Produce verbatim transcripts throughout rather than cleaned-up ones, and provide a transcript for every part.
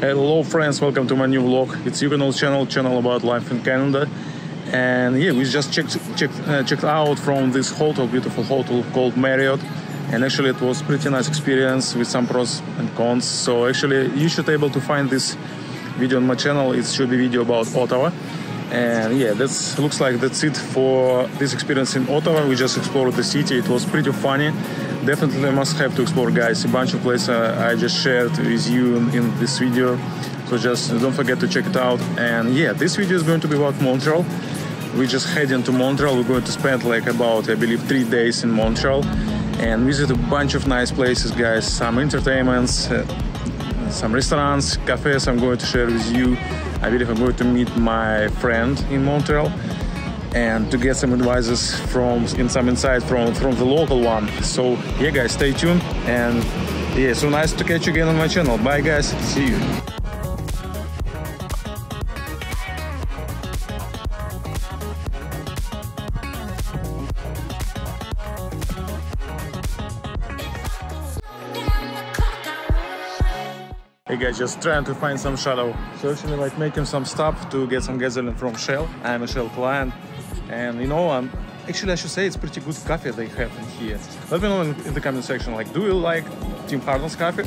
Hello friends, welcome to my new vlog. It's uCANall channel, channel about life in Canada. And yeah, we just checked checked, uh, checked out from this hotel, beautiful hotel called Marriott. And actually it was pretty nice experience with some pros and cons. So actually you should be able to find this video on my channel. It should be video about Ottawa. And yeah, that's looks like that's it for this experience in Ottawa. We just explored the city. It was pretty funny. Definitely must have to explore, guys. A bunch of places I just shared with you in, in this video, so just don't forget to check it out. And yeah, this video is going to be about Montreal. We're just heading to Montreal. We're going to spend like about, I believe, three days in Montreal and visit a bunch of nice places, guys. Some entertainments, uh, some restaurants, cafes I'm going to share with you. I believe I'm going to meet my friend in Montreal and to get some advices from in some insight from from the local one. So yeah, guys, stay tuned, and yeah, so nice to catch you again on my channel. Bye, guys, see you. Hey guys, just trying to find some shadow. So actually like making some stop to get some gasoline from Shell. I'm a Shell client, and you know, I'm, actually I should say it's pretty good coffee they have in here. Let me know in, in the comment section, like, do you like Tim Harden's coffee?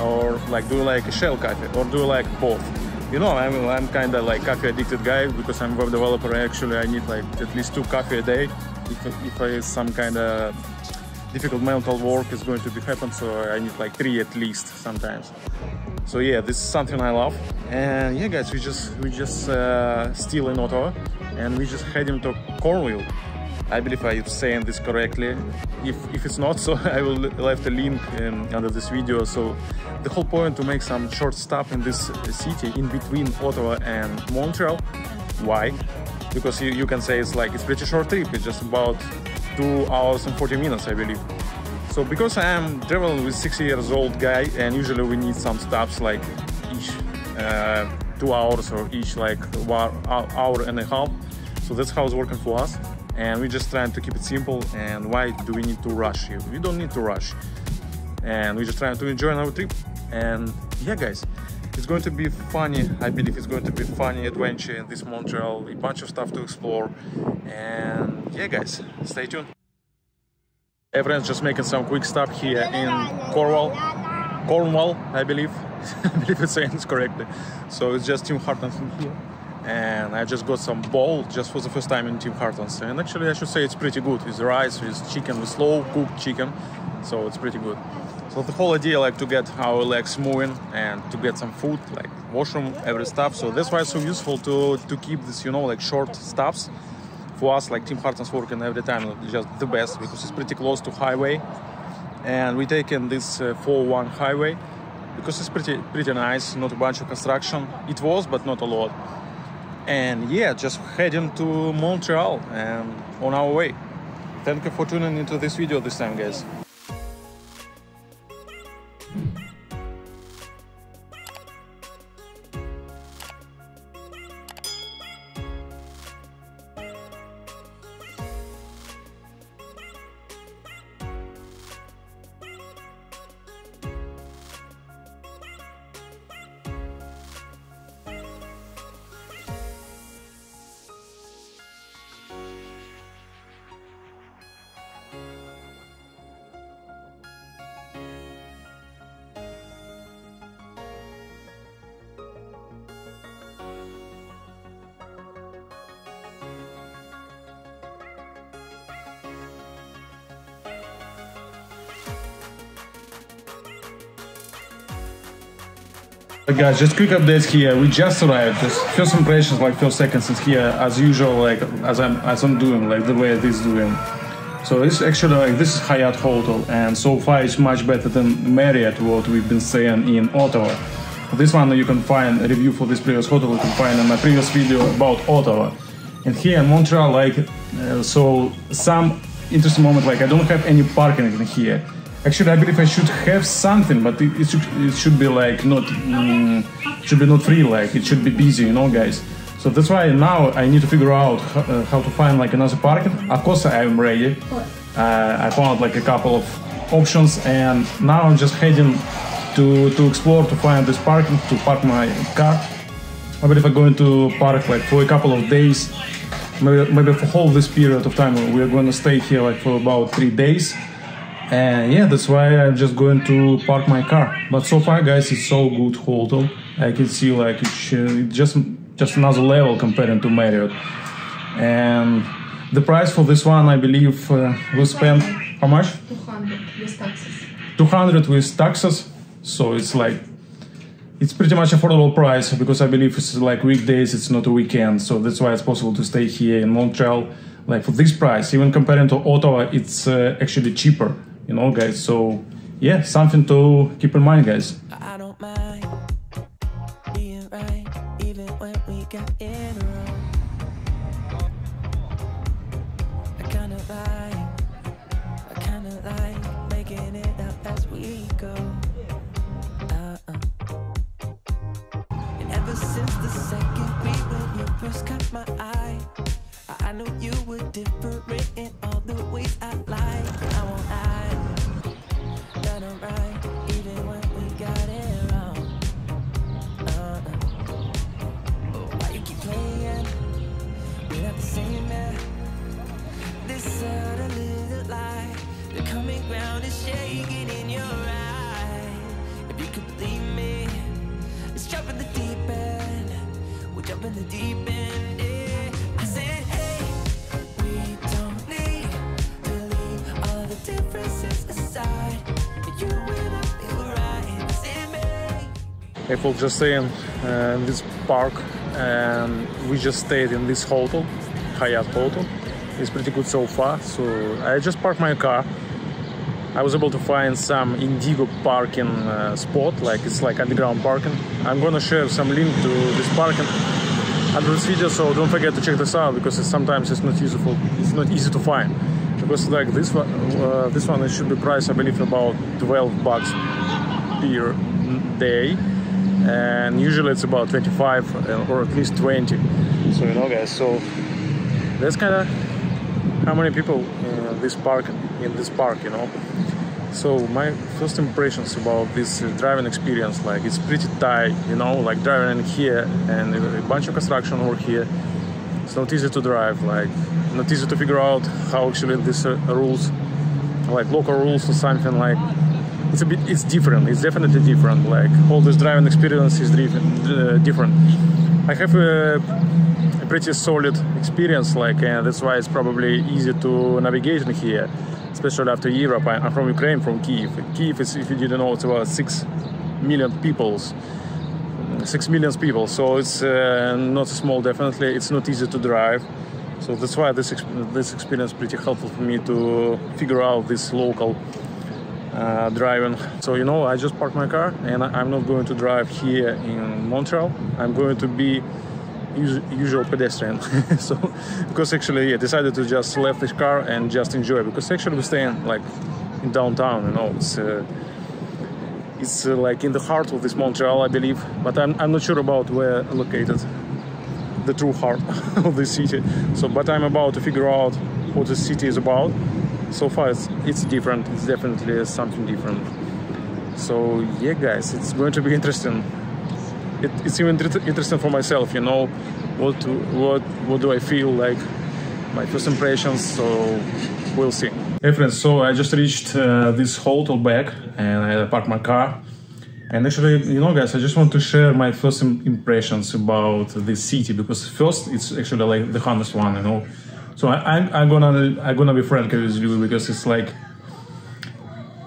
Or like, do you like Shell coffee? Or do you like both? You know, I'm, I'm kind of like coffee addicted guy because I'm web developer. Actually, I need like at least two coffee a day if, if I some kind of difficult mental work is going to be happen, so I need like three at least sometimes. So yeah, this is something I love. And yeah, guys, we just we just uh, still in Ottawa, and we just heading to Cornwall. I believe I'm saying this correctly. If if it's not, so I will leave the link um, under this video. So the whole point to make some short stop in this city in between Ottawa and Montreal. Why? Because you, you can say it's like it's pretty short trip. It's just about two hours and forty minutes, I believe. So because I am traveling with sixty years old guy, and usually we need some stops like each uh, two hours or each like one hour and a half. So that's how it's working for us. And we're just trying to keep it simple. And why do we need to rush here? We don't need to rush. And we're just trying to enjoy our trip. And yeah, guys, it's going to be funny. I believe it's going to be funny adventure in this Montreal, a bunch of stuff to explore. And yeah, guys, stay tuned. Everyone's just making some quick stop here in Cornwall, Cornwall, I believe. I believe it's saying this correctly. So it's just Tim Hortons in here. And I just got some bowl just for the first time in Tim Hortons. And actually, I should say it's pretty good with rice, with chicken, with slow-cooked chicken. So it's pretty good. So the whole idea like to get our legs moving and to get some food, like washroom, every stuff. So that's why it's so useful to to keep this, you know, like short stops. For us, like Tim Hortons working every time, just the best, because it's pretty close to highway. And we're taking this uh, four oh one highway because it's pretty pretty nice, not a bunch of construction. It was, but not a lot. And yeah, just heading to Montreal and on our way. Thank you for tuning into this video this time, guys. Hey guys, just quick updates here. We just arrived. Just first impressions, like first seconds is here as usual, like as I'm as I'm doing, like the way this doing. So this actually like this is Hyatt Hotel, and so far it's much better than Marriott, what we've been saying in Ottawa. This one you can find a review for this previous hotel you can find in my previous video about Ottawa. And here in Montreal, like uh, so some interesting moment, like I don't have any parking in here. Actually, I believe I should have something, but it, it, should, it should be like not mm, should be not free, like it should be busy, you know, guys. So that's why now I need to figure out how, uh, how to find like another parking. Of course, I am ready. Uh, I found like a couple of options, and now I'm just heading to, to explore, to find this parking, to park my car. I believe I'm going to park like for a couple of days, maybe, maybe for whole this period of time. We're going to stay here like for about three days. And yeah, that's why I'm just going to park my car. But so far, guys, it's so good hotel. I can see like it's uh, just, just another level compared to Marriott. And the price for this one, I believe uh, we spent how much? two hundred with taxes. two hundred with taxes. So it's like, it's pretty much affordable price, because I believe it's like weekdays, it's not a weekend. So that's why it's possible to stay here in Montreal. Like for this price, even comparing to Ottawa, it's uh, actually cheaper, you know, guys. So yeah, something to keep in mind, guys. I don't mind being right, even when we got in a row. I kind of like, I kind of like making it up as we go. Uh-uh. And ever since the second week when you first caught my eye, I knew you were different in all the ways I like. I won't lie, that I'm right, even when we got it wrong. Uh, oh, why you keep playing? We're not the same man. This sort of little lie, the coming ground is shaking in your eye. If you could believe me, let's jump in the deep end. We'll jump in the deep end. People just staying uh, in this park, and we just stayed in this hotel, Hyatt Hotel. It's pretty good so far, so I just parked my car. I was able to find some Indigo parking uh, spot, like it's like underground parking. I'm gonna share some link to this parking under this video, so don't forget to check this out, because it's, sometimes it's not useful, it's not easy to find. Because like this one, uh, this one it should be priced, I believe, about twelve bucks per day. And usually it's about twenty-five or at least twenty. So you know, guys, so that's kind of how many people in this park, in this park, you know. So my first impressions about this driving experience, like it's pretty tight, you know, like driving in here and a bunch of construction over here. It's not easy to drive, like not easy to figure out how actually these uh, rules, like local rules or something like. It's a bit, it's different, it's definitely different, like all this driving experience is uh, different. I have a, a pretty solid experience, like, and that's why it's probably easy to navigate in here, especially after Europe. I'm from Ukraine, from Kyiv. Kyiv is, if you didn't know, it's about six million people, so it's uh, not small, definitely, it's not easy to drive. So that's why this, this experience is pretty helpful for me to figure out this local Uh, driving. So, you know, I just parked my car, and I'm not going to drive here in Montreal. I'm going to be us usual pedestrian. So, because actually, yeah, decided to just left this car and just enjoy, because actually we're staying like in downtown, you know, it's uh, it's uh, like in the heart of this Montreal, I believe, but I'm, I'm not sure about where located the true heart of the city. So, but I'm about to figure out what the city is about. So far it's, it's different, it's definitely something different. So yeah, guys, it's going to be interesting. It, it's even interesting for myself, you know, what what what do I feel like, my first impressions, so we'll see. Hey friends, so I just reached uh, this hotel back, and I parked my car. And actually, you know, guys, I just want to share my first impressions about this city, because first it's actually like the honest one, you know. So I, I'm, I'm gonna I'm gonna be frank with you, because it's like,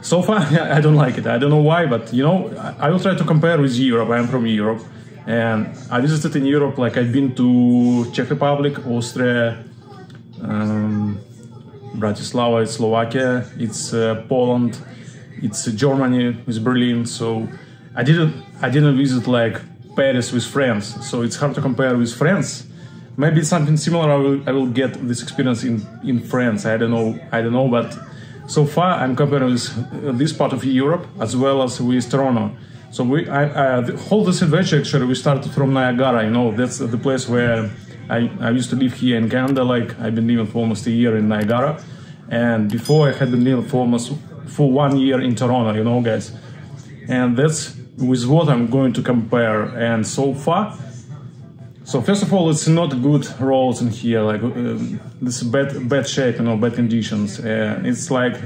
so far I don't like it. I don't know why, but you know, I, I will try to compare with Europe. I'm from Europe, and I visited in Europe. Like I've been to Czech Republic, Austria, um, Bratislava, it's Slovakia, it's uh, Poland, it's uh, Germany, it's Berlin. So I didn't I didn't visit like Paris with France. So it's hard to compare with France. Maybe something similar I will, I will get this experience in, in France, I don't know, I don't know, but so far I'm comparing with this part of Europe as well as with Toronto. So we, I, I, the whole this adventure actually, we started from Niagara, you know, that's the place where I, I used to live here in Canada, like I've been living for almost a year in Niagara, and before I had been living for almost for one year in Toronto, you know, guys. and that's with what I'm going to compare. And so far, so first of all, it's not good roads in here, like um, this bad bad shape, you know, bad conditions. Uh, it's like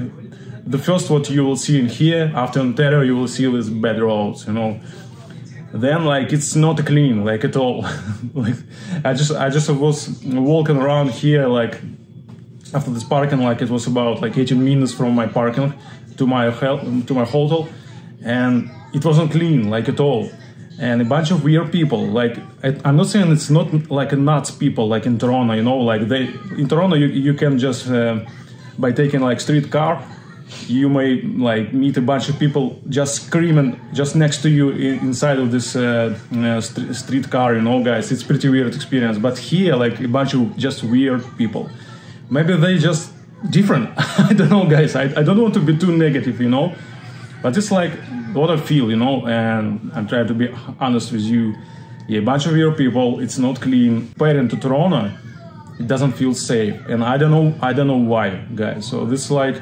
the first what you will see in here after Ontario, you will see these bad roads, you know. Then like it's not clean, like at all. Like I just I just was walking around here, like after this parking, like it was about like eighteen minutes from my parking to my to my hotel, and it wasn't clean like at all. And a bunch of weird people, like I, I'm not saying it's not like nuts people like in Toronto, you know, like they in Toronto you, you can just uh, by taking like streetcar, you may like meet a bunch of people just screaming just next to you in, inside of this uh, uh, st streetcar, you know, guys. It's pretty weird experience. But here, like a bunch of just weird people. Maybe they just different. I don't know, guys. I, I don't want to be too negative, you know. But it's like what I feel, you know, and I'm trying to be honest with you. Yeah, a bunch of weird people. It's not clean. Compared to Toronto, it doesn't feel safe, and I don't know. I don't know why, guys. So this like.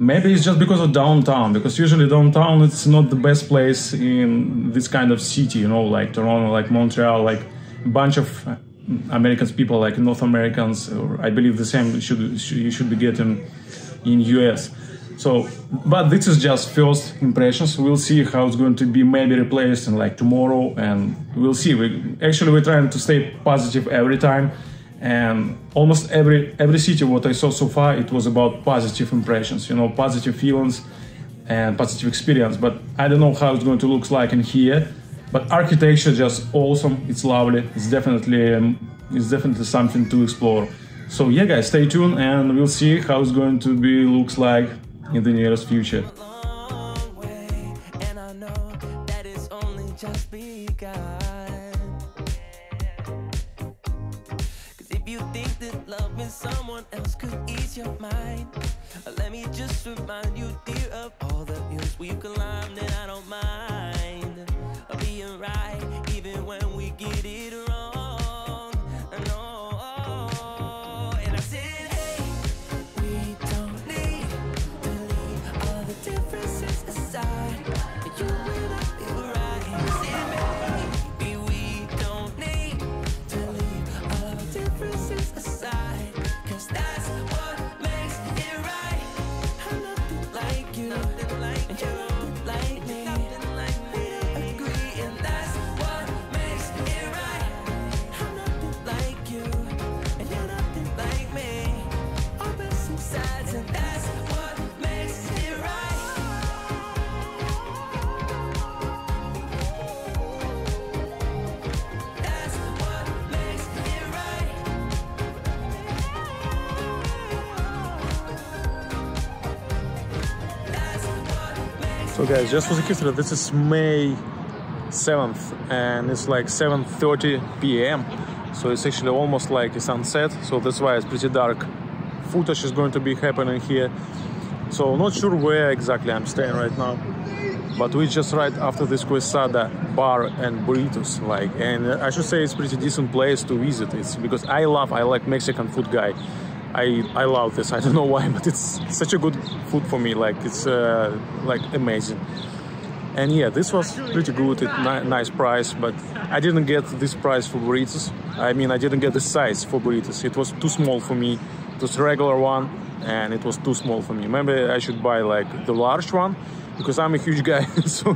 Maybe it's just because of downtown, because usually downtown it's not the best place in this kind of city, you know, like Toronto, like Montreal, like a bunch of Americans people, like North Americans, or I believe the same should, should you should be getting in U S. So, but this is just first impressions. We'll see how it's going to be maybe replaced in like tomorrow, and we'll see. We actually we're trying to stay positive every time. And almost every every city what I saw so far, it was about positive impressions, you know, positive feelings and positive experience. But I don't know how it's going to look like in here. But architecture just awesome. It's lovely. It's definitely um, it's definitely something to explore. So yeah, guys, stay tuned and we'll see how it's going to be looks like in the nearest future. Someone else could ease your mind. Let me just remind you, dear, of all the hills we've climbed, and I don't mind being right, even when we get it wrong. No, and I said, hey, we don't need to leave all the differences aside. You will be right. I said, baby, we don't need to leave all the differences aside. That's what makes it right. I'm nothing like you, nothing like and you, nothing like me, nothing like me. I agree, and that's what makes it right. I'm nothing like you, and you're nothing like me. Open some sides, and that's what makes it right. That's what makes it right. So guys, just for the history, this is May seventh and it's like seven thirty p m So it's actually almost like a sunset, so that's why it's pretty dark. Footage is going to be happening here. So not sure where exactly I'm staying right now, but we just right after this Quesada bar and burritos, like, and I should say it's pretty decent place to visit. It's because I love, I like Mexican food, guy. I, I love this, I don't know why, but it's such a good food for me, like it's uh, like amazing. And yeah, this was pretty good, it, ni nice price, but I didn't get this price for burritos. I mean, I didn't get the size for burritos, it was too small for me. It was a regular one and it was too small for me. Maybe I should buy like the large one, because I'm a huge guy, so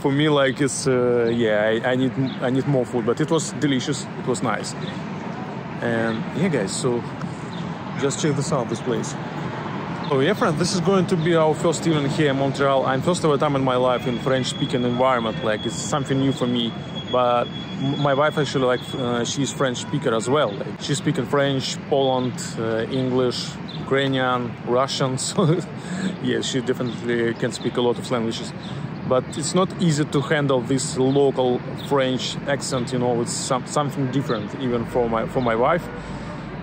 for me like it's, uh, yeah, I, I, need, I need more food, but it was delicious, it was nice. And yeah guys, so just check this out, this place. Oh yeah, friends, this is going to be our first evening here in Montreal. I'm first ever time in my life in French-speaking environment. Like it's something new for me. But my wife actually, like, uh, she's French speaker as well. Like, she's speaking French, Poland, uh, English, Ukrainian, Russian. So yeah, she definitely can speak a lot of languages. But it's not easy to handle this local French accent. You know, it's some, something different even for my for my wife.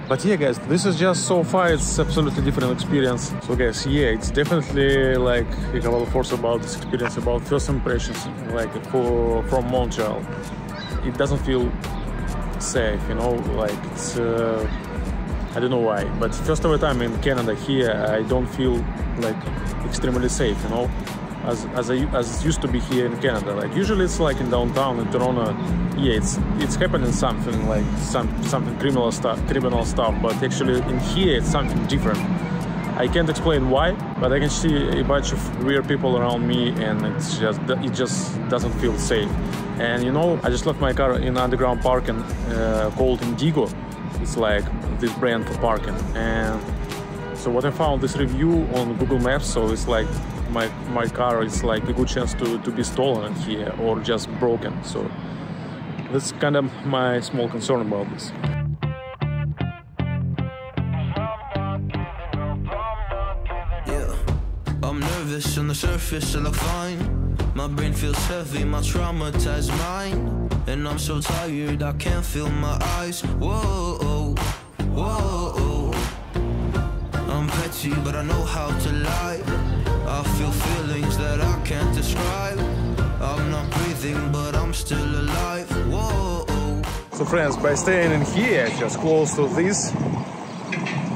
But yeah, guys, this is just so far, it's absolutely different experience. So guys, yeah, it's definitely like a lot of force about this experience, about first impressions, like for, from Montreal. It doesn't feel safe, you know, like it's, uh, I don't know why. But first of all, I'm in Canada here, I don't feel like extremely safe, you know. as as, I, as used to be here in Canada. Like usually it's like in downtown in Toronto, yeah, it's it's happening something like some something criminal stuff, criminal stuff. But actually in here it's something different. I can't explain why, but I can see a bunch of weird people around me, and it's just it just doesn't feel safe. And you know, I just left my car in underground parking uh, called Indigo. It's like this brand for parking. And so what I found this review on Google Maps, so it's like my my car is like a good chance to, to be stolen here or just broken. So that's kind of my small concern about this. Yeah, I'm nervous on the surface, I look fine. My brain feels heavy, my traumatized mind. And I'm so tired, I can't feel my eyes. Whoa, whoa. I'm petty, but I know how to lie. I feel feelings that I can't describe. I'm not breathing, but I'm still alive. Whoa. So friends, by staying in here, just close to this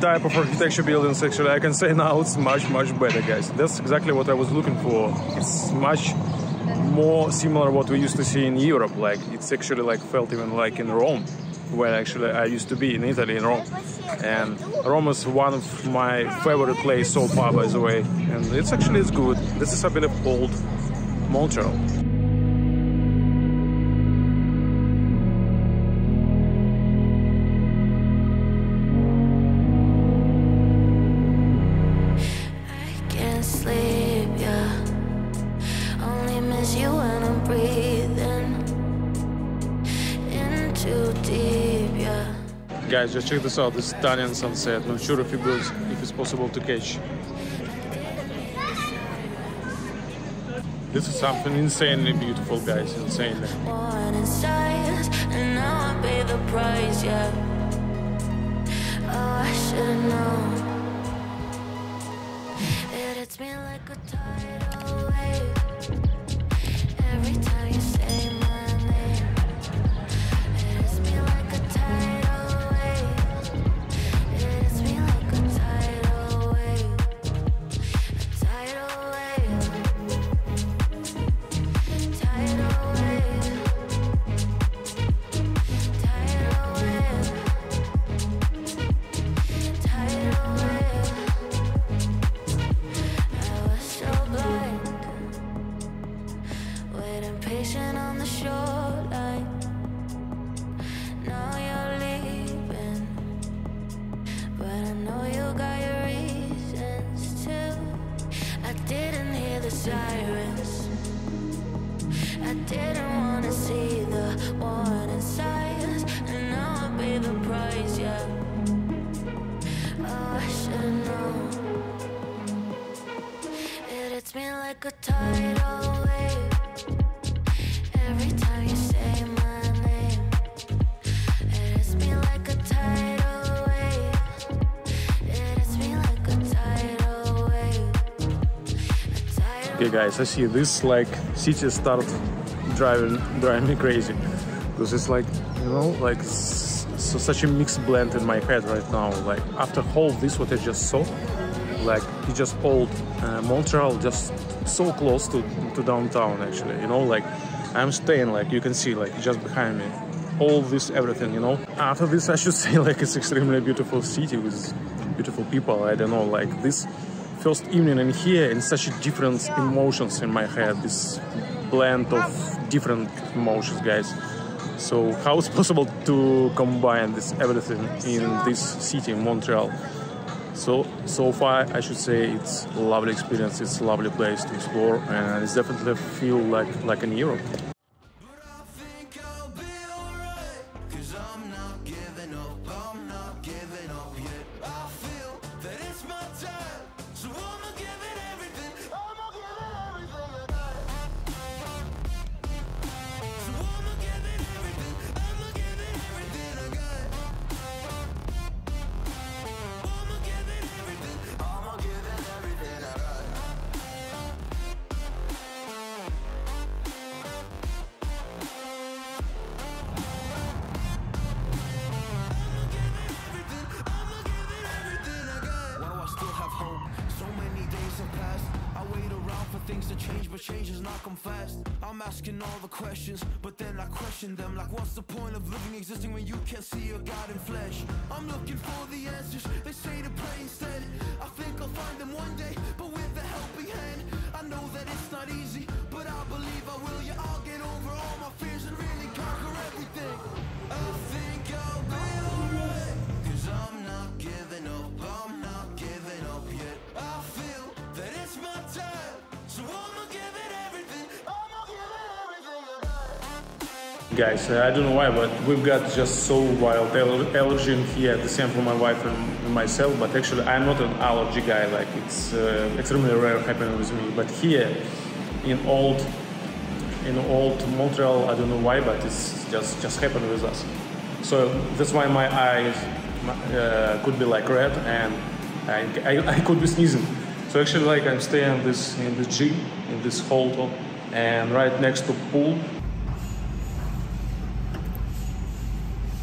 type of architecture buildings, actually, I can say now it's much, much better, guys. That's exactly what I was looking for. It's much more similar what we used to see in Europe. Like, it's actually like felt even like in Rome, where actually I used to be in Italy, in Rome. And Rome is one of my favorite place so far, by the way, and it's actually it's good. This is a bit of Old Montreal. I can't sleep, yeah. Only miss you when I'm breathing in too deep, yeah. Guys, just check this out, this stunning sunset. Not sure if it was, if it's possible to catch. This is something insanely beautiful, guys, insanely. A tidal wave. Every time you say my name, it hits me like a tidal wave. It hits me like a tidal wave. A tidal. Okay, guys, I see this like city start driving driving me crazy because it's like, you know, like so such a mixed blend in my head right now. Like after all this, what I just saw. Like it's just old uh, Montreal, just so close to, to downtown actually, you know, like I'm staying, like you can see, like just behind me, all this everything, you know. After this I should say, like it's extremely beautiful city with beautiful people. I don't know, like this first evening in here and such different emotions in my head, this blend of different emotions, guys. So how it's possible to combine this everything in this city, Montreal? So, so far, I should say it's a lovely experience, it's a lovely place to explore, and it's definitely feel like, like in Europe. I come fast. I'm asking all the questions, but then I question them. Like, what's the point of living, existing when you can't see your God in flesh? I'm looking for the answers. They say to play instead. I think I'll find them one day, but with a helping hand. I know that it's not easy, but I believe I will. Yeah, I'll get over all my fears and really conquer everything. I think I'll be alright, 'cause I'm not giving up. I'm not giving up yet. I feel that it's my time, so I'ma give it everything. I'ma give it everything about. Guys, uh, I don't know why, but we've got just so wild allergy in here. The same for my wife and myself, but actually I'm not an allergy guy. Like, it's uh, extremely rare happening with me. But here in old in old Montreal, I don't know why, but it's just just happened with us. So that's why my eyes uh, could be like red, and I, I, I could be sneezing. So actually, like, I'm staying this in the gym, in this hotel, and right next to pool.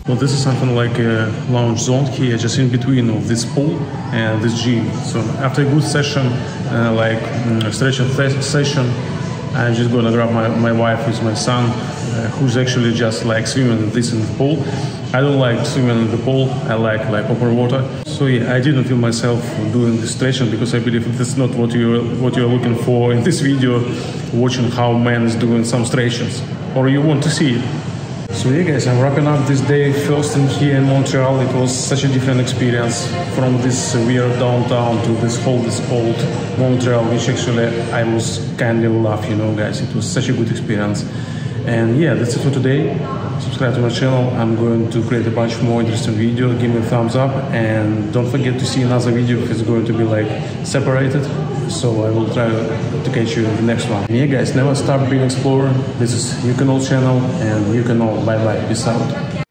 Well, this is something like a lounge zone here, just in between of this pool and this gym. So after a good session, uh, like um, stretching session, I'm just gonna grab my, my wife with my son, uh, who's actually just like swimming this in the pool. I don't like swimming in the pool, I like like open water. So yeah, I didn't feel myself doing this stretching because I believe that's not what you're, what you're looking for in this video, watching how man is doing some stretches, or you want to see it. So yeah guys, I'm wrapping up this day first in here in Montreal. It was such a different experience from this weird downtown to this whole, this old Montreal, which actually I was kind of love, you know guys, it was such a good experience. And yeah, that's it for today. Subscribe to my channel. I'm going to create a bunch more interesting videos. Give me a thumbs up, and don't forget to see another video if it's going to be like separated. So I will try to catch you in the next one. And yeah guys, never stop being explorer. This is uCANall channel, and uCANall. Bye bye. Peace out.